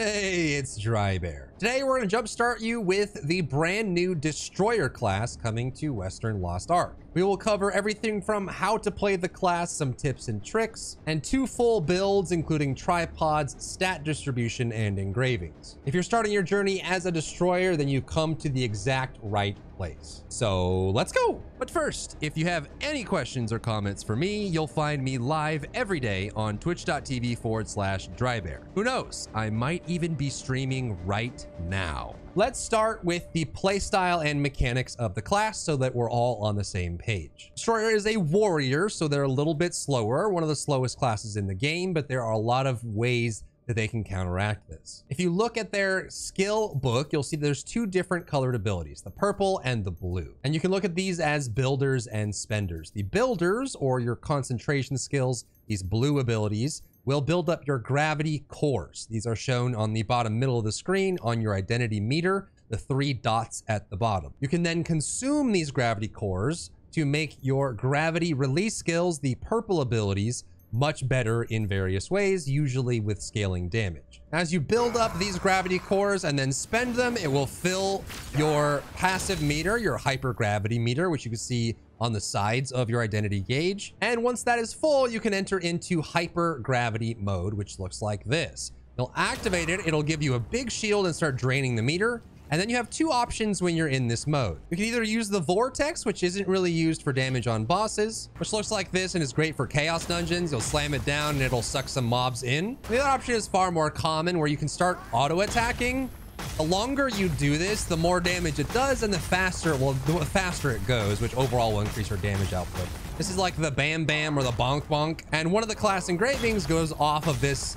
Hey, it's DryBear. Today we're going to jumpstart you with the brand new Destroyer class coming to Western Lost Ark. We will cover everything from how to play the class, some tips and tricks, and two full builds including tripods, stat distribution, and engravings. If you're starting your journey as a Destroyer, then you come to the exact right place. So let's go! But first, if you have any questions or comments for me, you'll find me live every day on twitch.tv/DryBear. Who knows? I might even be streaming right now. Let's start with the playstyle and mechanics of the class so that we're all on the same page. Destroyer is a warrior, so they're a little bit slower, one of the slowest classes in the game, but there are a lot of ways that they can counteract this. If you look at their skill book, you'll see there's two different colored abilities, the purple and the blue. And you can look at these as builders and spenders. The builders, or your concentration skills, these blue abilities, will build up your gravity cores. These are shown on the bottom middle of the screen on your identity meter, the three dots at the bottom. You can then consume these gravity cores to make your gravity release skills, the purple abilities, much better in various ways, usually with scaling damage. As you build up these gravity cores and then spend them, it will fill your passive meter, your hypergravity meter, which you can see on the sides of your identity gauge. And once that is full, you can enter into hypergravity mode, which looks like this. You'll activate it, it'll give you a big shield and start draining the meter. And then you have two options when you're in this mode. You can either use the vortex, which isn't really used for damage on bosses, which looks like this and is great for chaos dungeons. You'll slam it down and it'll suck some mobs in. The other option is far more common, where you can start auto attacking. The longer you do this, the more damage it does and the faster it goes, which overall will increase your damage output. This is like the bam bam or the bonk bonk. And one of the class engravings goes off of this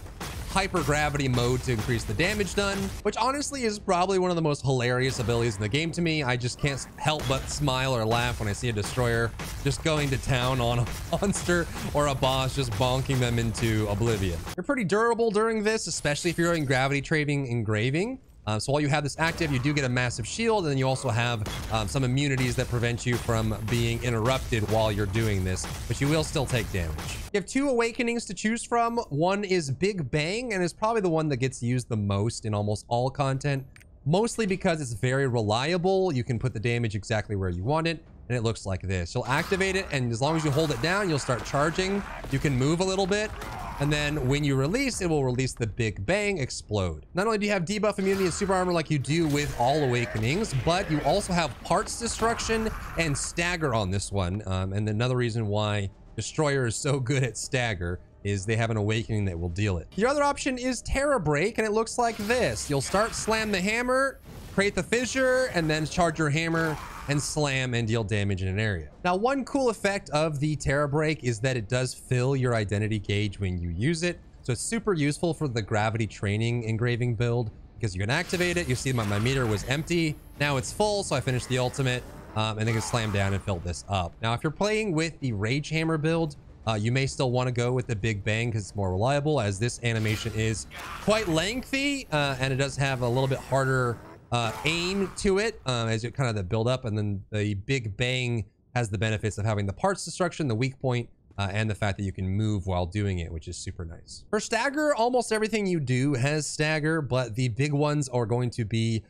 hypergravity mode to increase the damage done, which honestly is probably one of the most hilarious abilities in the game to me. I just can't help but smile or laugh when I see a Destroyer just going to town on a monster or a boss, just bonking them into oblivion. You're pretty durable during this, especially if you're in Gravity Training engraving. So while you have this active, you do get a massive shield, and then you also have some immunities that prevent you from being interrupted while you're doing this, but you will still take damage. You have two awakenings to choose from. One is Big Bang, and it's probably the one that gets used the most in almost all content, mostly because it's very reliable. You can put the damage exactly where you want it, and it looks like this. You'll activate it, and as long as you hold it down, you'll start charging. You can move a little bit. And then when you release, it will release the Big Bang Explode. Not only do you have debuff immunity and super armor like you do with all awakenings, but you also have parts destruction and stagger on this one. And another reason why Destroyer is so good at stagger is they have an awakening that will deal it. Your other option is Terra Break, and it looks like this. You'll start, slam the hammer, create the fissure, and then charge your hammer and slam and deal damage in an area. Now, one cool effect of the Terra Break is that it does fill your identity gauge when you use it. So it's super useful for the Gravity Training engraving build because you can activate it. You see my meter was empty. Now it's full, so I finished the ultimate and then can slam down and fill this up. Now, if you're playing with the Rage Hammer build, you may still want to go with the Big Bang because it's more reliable, as this animation is quite lengthy and it does have a little bit harder aim to it as you kind of the build up, and then the Big Bang has the benefits of having the parts destruction, the weak point, and the fact that you can move while doing it, which is super nice. For stagger, almost everything you do has stagger, but the big ones are going to be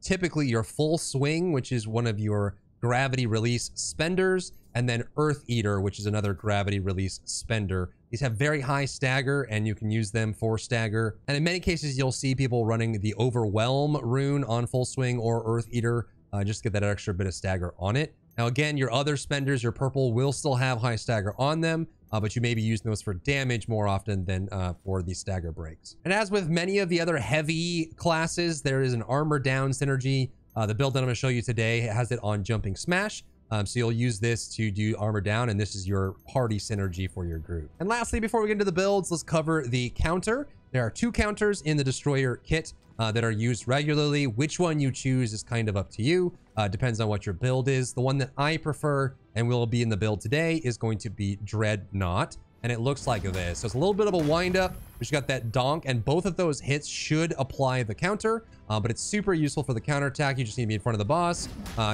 typically your Full Swing, which is one of your gravity release spenders, and then Earth Eater, which is another gravity release spender. These have very high stagger, and you can use them for stagger. And in many cases, you'll see people running the Overwhelm rune on Full Swing or Earth Eater, just to get that extra bit of stagger on it. Now, again, your other spenders, your purple, will still have high stagger on them, but you may be using those for damage more often than for the stagger breaks. And as with many of the other heavy classes, there is an armor down synergy. The build that I'm going to show you today has it on Jumping Smash. So you'll use this to do armor down, and this is your party synergy for your group. And lastly, before we get into the builds, let's cover the counter. There are two counters in the Destroyer kit that are used regularly. Which one you choose is kind of up to you. Depends on what your build is. The one that I prefer and will be in the build today is going to be Dreadnought. and it looks like this. So it's a little bit of a wind-up. Just got that donk, and both of those hits should apply the counter, but it's super useful for the counterattack. You just need to be in front of the boss,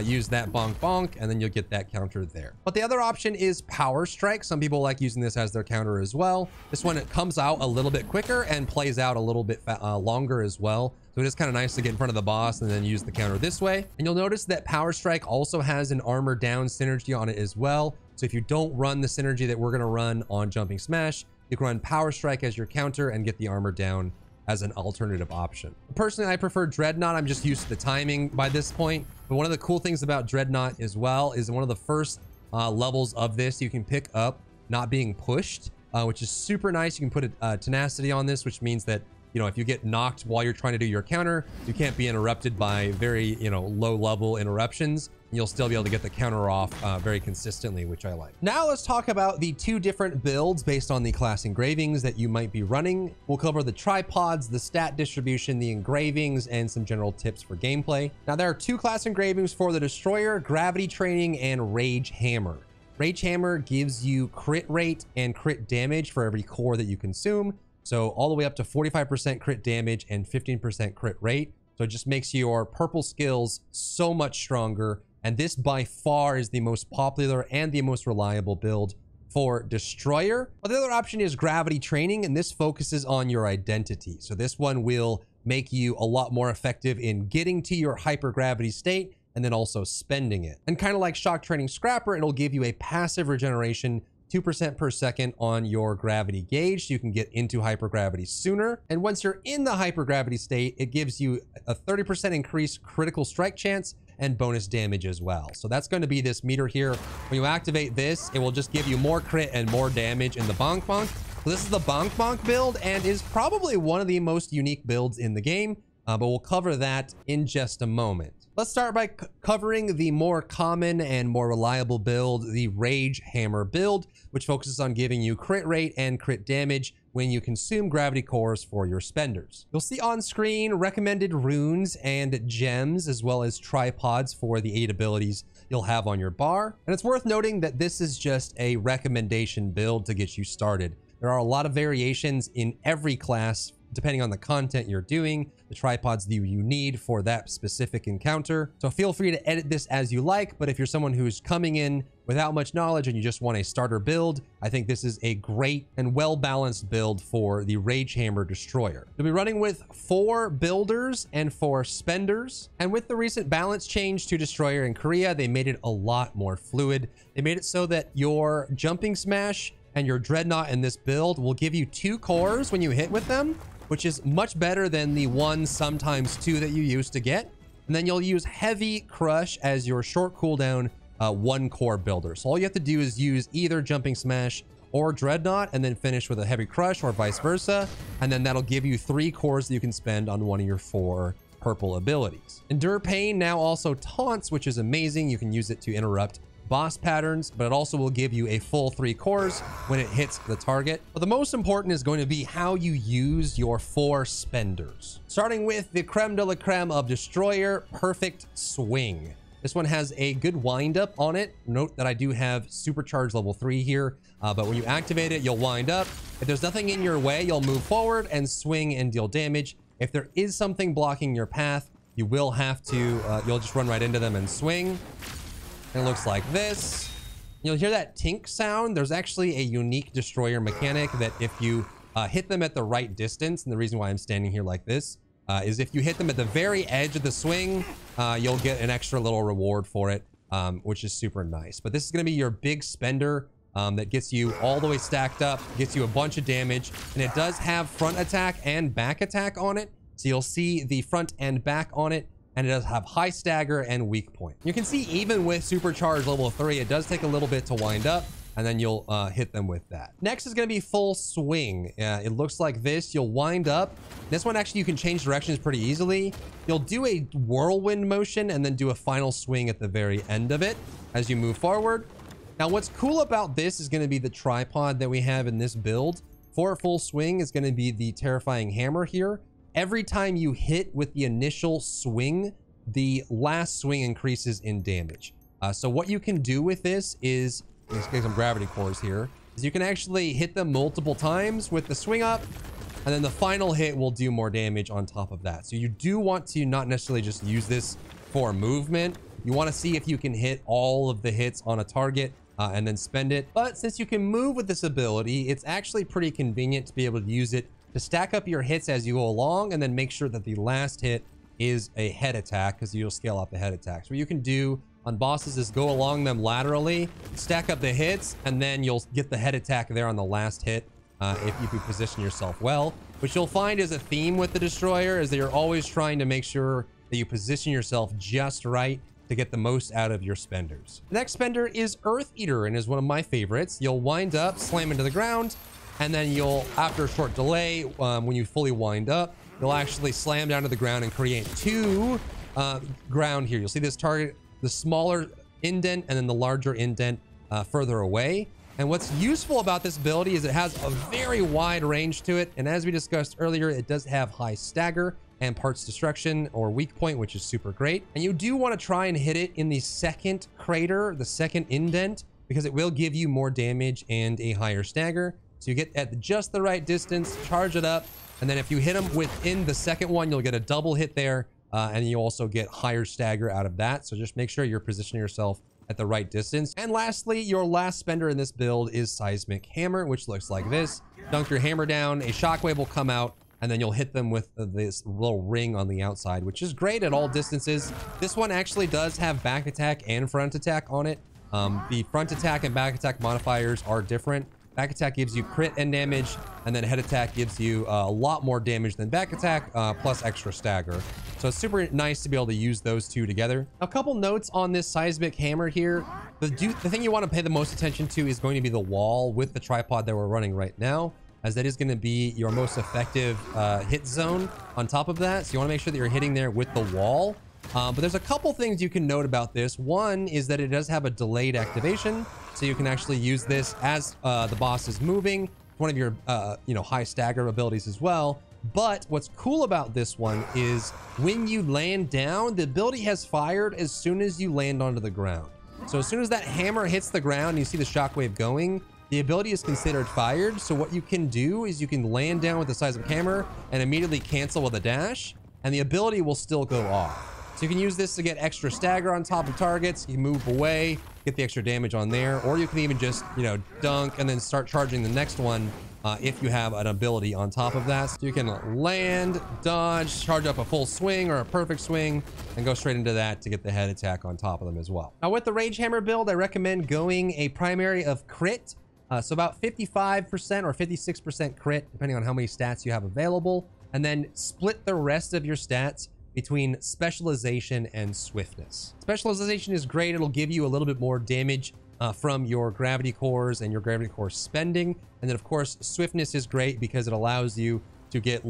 use that bonk bonk, and then you'll get that counter there. But the other option is Power Strike. Some people like using this as their counter as well. This one, it comes out a little bit quicker and plays out a little bit longer as well. So it is kind of nice to get in front of the boss and then use the counter this way. And you'll notice that Power Strike also has an armor down synergy on it as well. So if you don't run the synergy that we're going to run on Jumping Smash, you can run Power Strike as your counter and get the armor down as an alternative option. Personally, I prefer Dreadnought. I'm just used to the timing by this point. But one of the cool things about Dreadnought as well is one of the first levels of this, you can pick up not being pushed, which is super nice. You can put a tenacity on this, which means that, you know, if you get knocked while you're trying to do your counter, you can't be interrupted by very, you know, low level interruptions. You'll still be able to get the counter off very consistently, which I like. Now let's talk about the two different builds based on the class engravings that you might be running. We'll cover the tripods, the stat distribution, the engravings, and some general tips for gameplay. Now there are two class engravings for the Destroyer: Gravity Training and Rage Hammer. Rage Hammer gives you crit rate and crit damage for every core that you consume. So all the way up to 45% crit damage and 15% crit rate. So it just makes your purple skills so much stronger. And this by far is the most popular and the most reliable build for Destroyer. But the other option is Gravity Training, and this focuses on your identity. So this one will make you a lot more effective in getting to your hypergravity state and then also spending it. And kind of like Shock Training Scrapper, it'll give you a passive regeneration 2% per second on your gravity gauge, so you can get into hypergravity sooner. And once you're in the hypergravity state, it gives you a 30% increased critical strike chance and bonus damage as well. So that's going to be this meter here. When you activate this, it will just give you more crit and more damage in the bonk bonk. So this is the bonk bonk build and is probably one of the most unique builds in the game, but we'll cover that in just a moment. Let's start by covering the more common and more reliable build, the Rage Hammer build, which focuses on giving you crit rate and crit damage when you consume gravity cores for your spenders. You'll see on screen recommended runes and gems, as well as tripods for the 8 abilities you'll have on your bar. And it's worth noting that this is just a recommendation build to get you started. There are a lot of variations in every class, depending on the content you're doing, the tripods that you need for that specific encounter. So feel free to edit this as you like, but if you're someone who's coming in without much knowledge and you just want a starter build, I think this is a great and well-balanced build for the Rage Hammer Destroyer. You'll be running with 4 builders and 4 spenders. And with the recent balance change to Destroyer in Korea, they made it a lot more fluid. They made it so that your Jumping Smash and your Dreadnought in this build will give you 2 cores when you hit with them, which is much better than the 1, sometimes 2 that you used to get. And then you'll use Heavy Crush as your short cooldown 1 core builder. So all you have to do is use either Jumping Smash or Dreadnought and then finish with a Heavy Crush, or vice versa. And then that'll give you 3 cores that you can spend on one of your 4 purple abilities. Endure Pain now also taunts, which is amazing. You can use it to interrupt boss patterns, but it also will give you a full 3 cores when it hits the target. But the most important is going to be how you use your 4 spenders. Starting with the creme de la creme of Destroyer, Perfect Swing. This one has a good wind up on it. Note that I do have Supercharge level 3 here, but when you activate it, you'll wind up. If there's nothing in your way, you'll move forward and swing and deal damage. If there is something blocking your path, you will have to, you'll just run right into them and swing. And it looks like this. You'll hear that tink sound. There's actually a unique Destroyer mechanic that if you hit them at the right distance, and the reason why I'm standing here like this is if you hit them at the very edge of the swing, you'll get an extra little reward for it, which is super nice. But this is going to be your big spender that gets you all the way stacked up, gets you a bunch of damage, and it does have front attack and back attack on it. So you'll see the front and back on it. And it does have high stagger and weak point. You can see even with Supercharge level 3, it does take a little bit to wind up, and then you'll hit them with that. Next is going to be Full Swing. It looks like this. You'll wind up. This one, actually, you can change directions pretty easily. You'll do a whirlwind motion and then do a final swing at the very end of it as you move forward. Now, what's cool about this is going to be the tripod that we have in this build. For Full Swing is going to be the Terrifying Hammer here. Every time you hit with the initial swing, the last swing increases in damage. So what you can do with this is, let's get some gravity cores here. is you can actually hit them multiple times with the swing up, and then the final hit will do more damage on top of that. So you do want to not necessarily just use this for movement. You want to see if you can hit all of the hits on a target and then spend it. But since you can move with this ability, it's actually pretty convenient to be able to use it to stack up your hits as you go along and then make sure that the last hit is a head attack, because you'll scale up the head attacks. What you can do on bosses is go along them laterally, stack up the hits, and then you'll get the head attack there on the last hit if you can position yourself well. Which you'll find is a theme with the Destroyer, is that you're always trying to make sure that you position yourself just right to get the most out of your spenders. The next spender is Earth Eater, and is one of my favorites. You'll wind up, slam into the ground, and then you'll, after a short delay, when you fully wind up, you'll actually slam down to the ground and create two ground here. You'll see this target, the smaller indent and then the larger indent further away. And what's useful about this ability is it has a very wide range to it. And as we discussed earlier, it does have high stagger and parts destruction or weak point, which is super great. And you do want to try and hit it in the second crater, the second indent, because it will give you more damage and a higher stagger. So you get at just the right distance, charge it up, and then if you hit them within the second one, you'll get a double hit there, and you also get higher stagger out of that. So just make sure you're positioning yourself at the right distance. And lastly, your last spender in this build is Seismic Hammer, which looks like this. Dunk your hammer down, a shockwave will come out, and then you'll hit them with this little ring on the outside, which is great at all distances. This one actually does have back attack and front attack on it. The front attack and back attack modifiers are different. Back attack gives you crit and damage, and then head attack gives you a lot more damage than back attack, plus extra stagger. So it's super nice to be able to use those two together. A couple notes on this Seismic Hammer here. The thing you want to pay the most attention to is going to be the wall with the tripod that we're running right now, as that is going to be your most effective hit zone on top of that. So you want to make sure that you're hitting there with the wall. But there's a couple things you can note about this. One is that it does have a delayed activation, so you can actually use this as the boss is moving. One of your high stagger abilities as well. But what's cool about this one is when you land down, the ability has fired as soon as you land onto the ground. So as soon as that hammer hits the ground and you see the shockwave going, the ability is considered fired. So what you can do is you can land down with the Seismic Hammer and immediately cancel with a dash, and the ability will still go off. So you can use this to get extra stagger on top of targets. You move away, get the extra damage on there, or you can even just, dunk and then start charging the next one if you have an ability on top of that. So you can land, dodge, charge up a full swing or a perfect swing, and go straight into that to get the head attack on top of them as well. Now with the Rage Hammer build, I recommend going a primary of crit. So about 55% or 56% crit, depending on how many stats you have available, and then split the rest of your stats between specialization and swiftness. Specialization is great. It'll give you a little bit more damage from your gravity cores and your gravity core spending. And then of course, swiftness is great because it allows you to get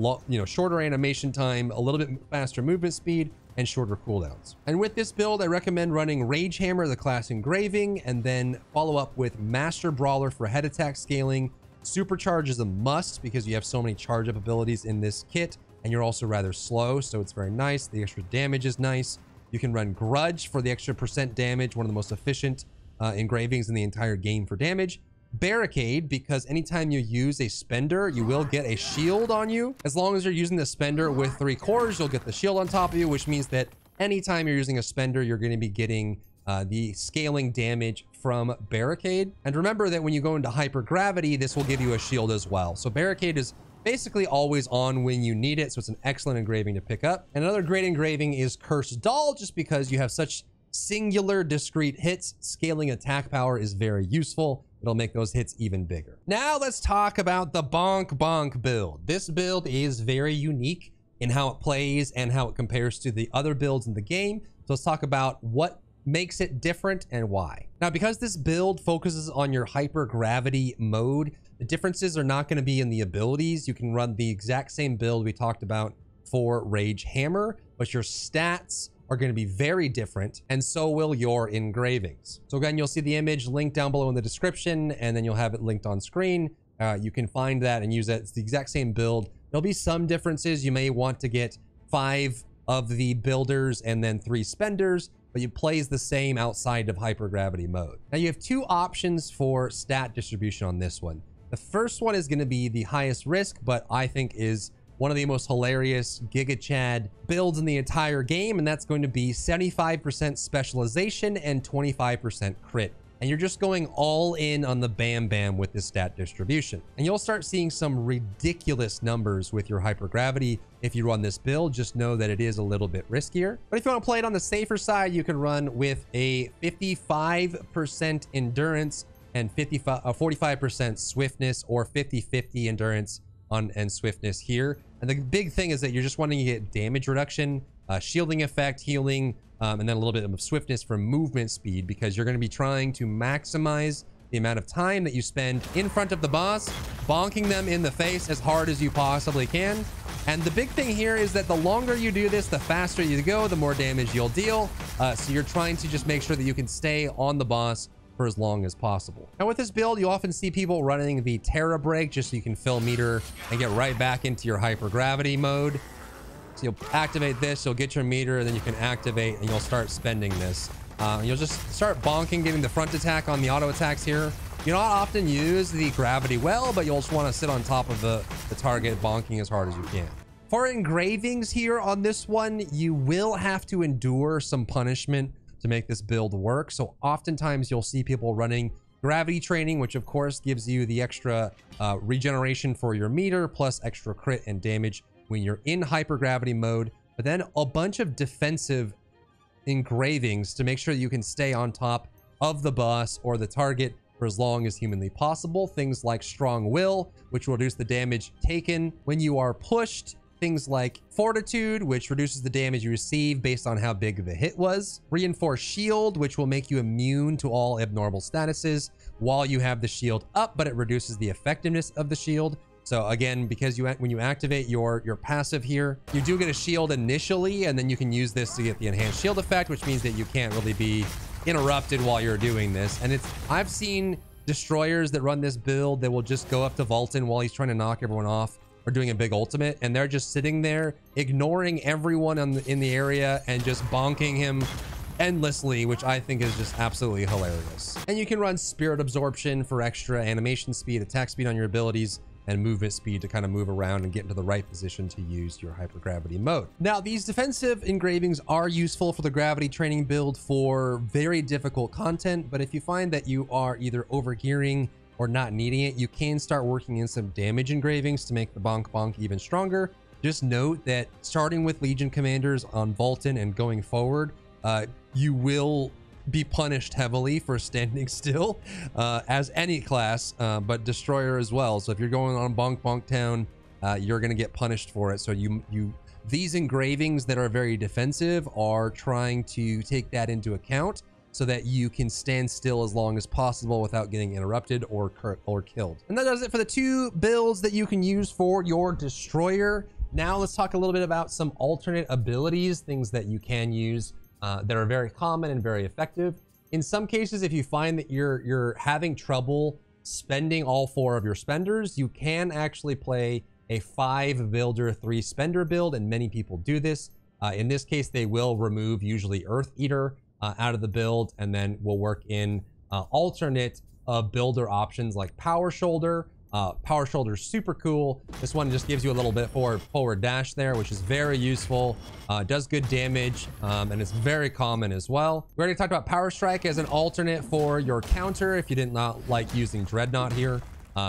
shorter animation time, a little bit faster movement speed, and shorter cooldowns. And with this build, I recommend running Rage Hammer, the class engraving, and then follow up with Master Brawler for head attack scaling. Supercharge is a must because you have so many charge up abilities in this kit. And you're also rather slow, so it's very nice. The extra damage is nice. You can run Grudge for the extra % damage, one of the most efficient engravings in the entire game for damage. Barricade, because anytime you use a spender, you will get a shield on you. As long as you're using the spender with 3 cores, you'll get the shield on top of you, which means that anytime you're using a spender, you're going to be getting the scaling damage from Barricade. And remember that when you go into hypergravity, this will give you a shield as well. So Barricade is basically always on when you need it, so it's an excellent engraving to pick up. And another great engraving is Cursed Doll, just because you have such singular discrete hits. Scaling attack power is very useful. It'll make those hits even bigger. Now let's talk about the Bonk Bonk build. This build is very unique in how it plays and how it compares to the other builds in the game. So let's talk about what makes it different and why. Now, because this build focuses on your hypergravity mode, the differences are not going to be in the abilities. You can run the exact same build we talked about for Rage Hammer, but your stats are going to be very different, and so will your engravings. So again, you'll see the image linked down below in the description, and then you'll have it linked on screen. You can find that and use that. It's the exact same build. There'll be some differences. You may want to get 5 of the builders and then 3 spenders. but it plays the same outside of hypergravity mode. Now you have two options for stat distribution on this one. The first one is going to be the highest risk, but I think is one of the most hilarious Giga Chad builds in the entire game, and that's going to be 75% specialization and 25% crit. And you're just going all in on the Bam Bam with this stat distribution. And you'll start seeing some ridiculous numbers with your hypergravity. If you run this build, just know that it is a little bit riskier. But if you want to play it on the safer side, you can run with a 55% endurance and 45% swiftness, or 50-50 endurance and swiftness here. And the big thing is that you're just wanting to get damage reduction, shielding effect, healing, and then a little bit of swiftness for movement speed, because you're going to be trying to maximize the amount of time that you spend in front of the boss, bonking them in the face as hard as you possibly can. And the big thing here is that the longer you do this, the faster you go, the more damage you'll deal. So you're trying to just make sure that you can stay on the boss for as long as possible. Now with this build, you often see people running the Terra Break just so you can fill meter and get right back into your hypergravity mode. So you'll activate this, you'll get your meter, and then you can activate and you'll start spending this. You'll just start bonking, getting the front attack on the auto attacks here. You don't often use the gravity well, but you'll just want to sit on top of the target, bonking as hard as you can. For engravings here on this one, you will have to endure some punishment to make this build work. So oftentimes you'll see people running Gravity Training, which of course gives you the extra regeneration for your meter, plus extra crit and damage when you're in hypergravity mode, but then a bunch of defensive engravings to make sure that you can stay on top of the boss or the target for as long as humanly possible. Things like Strong Will, which will reduce the damage taken when you are pushed. Things like Fortitude, which reduces the damage you receive based on how big the hit was. Reinforced Shield, which will make you immune to all abnormal statuses while you have the shield up, but it reduces the effectiveness of the shield. So again, because when you activate your passive here, you do get a shield initially, and then you can use this to get the enhanced shield effect, which means that you can't really be interrupted while you're doing this. And I've seen destroyers that run this build that will just go up to Valtan while he's trying to knock everyone off, or doing a big ultimate, and they're just sitting there ignoring everyone in the area and just bonking him endlessly, which I think is just absolutely hilarious. And you can run Spirit Absorption for extra animation speed, attack speed on your abilities, and movement speed to kind of move around and get into the right position to use your hypergravity mode. Now, these defensive engravings are useful for the Gravity Training build for very difficult content, but if you find that you are either overgearing or not needing it, you can start working in some damage engravings to make the bonk even stronger. Just note that starting with Legion Commanders on Valtan and going forward, you will be punished heavily for standing still, as any class, but Destroyer as well. So if you're going on bonk town, you're gonna get punished for it. So these engravings that are very defensive are trying to take that into account, so that you can stand still as long as possible without getting interrupted or killed. And that does it for the two builds that you can use for your Destroyer. Now let's talk a little bit about some alternate abilities, things that you can use that are very common and very effective. In some cases, if you find that you're having trouble spending all four of your spenders, you can actually play a 5-builder, 3-spender build, and many people do this. In this case, they will remove usually Earth Eater out of the build, and then we'll work in alternate builder options like Power Shoulder. Power Shoulder is super cool. This one just gives you a little bit forward dash there, which is very useful. Does good damage, and it's very common as well. We already talked about Power Strike as an alternate for your counter if you did not like using Dreadnought here.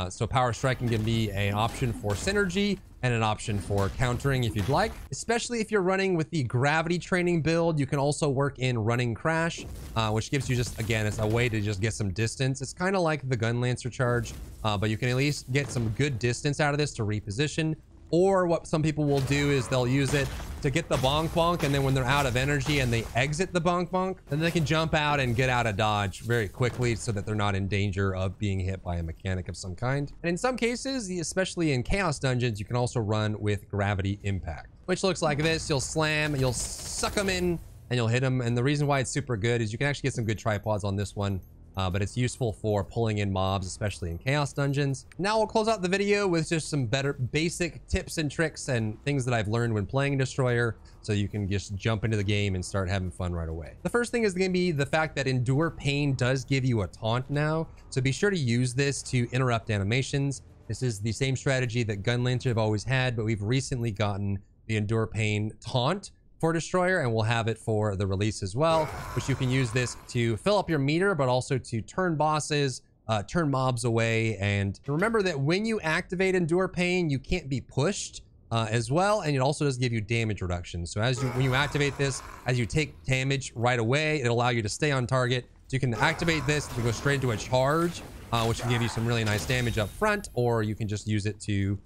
So Power Strike can be an option for synergy and an option for countering if you'd like. Especially if you're running with the Gravity Training build, you can also work in Running Crash, which gives you just, again, it's a way to just get some distance. It's kind of like the Gun Lancer Charge, but you can at least get some good distance out of this to reposition. Or what some people will do is they'll use it to get the bonk, and then when they're out of energy and they exit the bonk, then they can jump out and get out of dodge very quickly so that they're not in danger of being hit by a mechanic of some kind. And in some cases, especially in Chaos Dungeons, you can also run with Gravity Impact, which looks like this. You'll slam, you'll suck them in, and you'll hit them. And the reason why it's super good is you can actually get some good tripods on this one. but it's useful for pulling in mobs, especially in chaos dungeons. Now we'll close out the video with just some better basic tips and tricks and things that I've learned when playing Destroyer, so you can just jump into the game and start having fun right away. The first thing is going to be the fact that Endure Pain does give you a taunt now, so be sure to use this to interrupt animations. This is the same strategy that Gunlancer have always had, but we've recently gotten the Endure Pain taunt for Destroyer, and we'll have it for the release as well, which you can use this to fill up your meter, but also to turn bosses, turn mobs away. And remember that when you activate Endure Pain, you can't be pushed as well, and it also does give you damage reduction. So when you activate this, as you take damage right away, it'll allow you to stay on target. So you can activate this to go straight into a charge, which can give you some really nice damage up front, or you can just use it to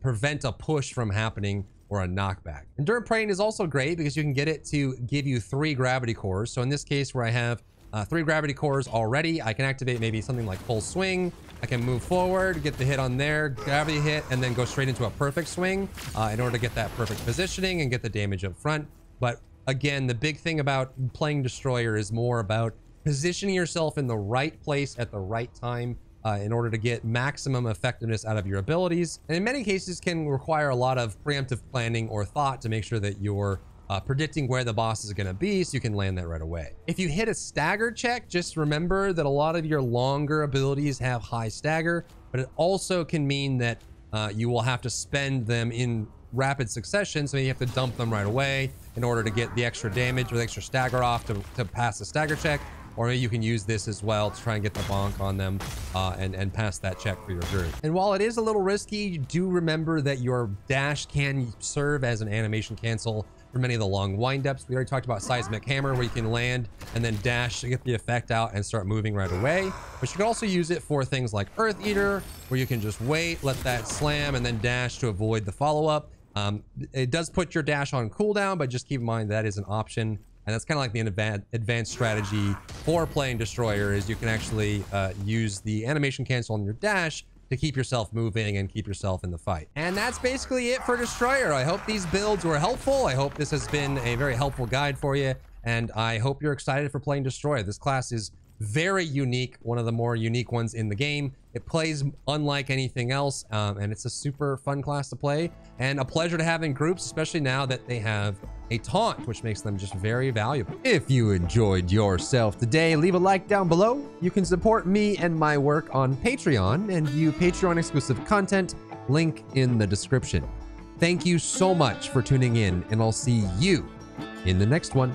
prevent a push from happening or a knockback. Endure Pain is also great because you can get it to give you 3 gravity cores. So in this case where I have 3 gravity cores already, I can activate maybe something like Full Swing. I can move forward, get the hit on there, gravity hit, and then go straight into a Perfect Swing in order to get that perfect positioning and get the damage up front. But again, the big thing about playing Destroyer is more about positioning yourself in the right place at the right time in order to get maximum effectiveness out of your abilities, and in many cases can require a lot of preemptive planning or thought to make sure that you're predicting where the boss is going to be so you can land that right away. If you hit a stagger check, just remember that a lot of your longer abilities have high stagger, but it also can mean that you will have to spend them in rapid succession, so you have to dump them right away in order to get the extra damage or the extra stagger off to pass the stagger check. Or maybe you can use this as well to try and get the bonk on them and pass that check for your group. And while it is a little risky, do remember that your dash can serve as an animation cancel for many of the long windups. We already talked about Seismic Hammer, where you can land and then dash to get the effect out and start moving right away. But you can also use it for things like Earth Eater, where you can just wait, let that slam, and then dash to avoid the follow-up. It does put your dash on cooldown, but just keep in mind that is an option. And that's kind of like the advanced strategy for playing Destroyer, is you can actually use the animation cancel on your dash to keep yourself moving and keep yourself in the fight. And that's basically it for Destroyer. I hope these builds were helpful. I hope this has been a very helpful guide for you. And I hope you're excited for playing Destroyer. This class is very unique, one of the more unique ones in the game. It plays unlike anything else, and it's a super fun class to play and a pleasure to have in groups, especially now that they have a taunt, which makes them just very valuable. If you enjoyed yourself today, leave a like down below. You can support me and my work on Patreon and view Patreon exclusive content, link in the description. Thank you so much for tuning in, and I'll see you in the next one.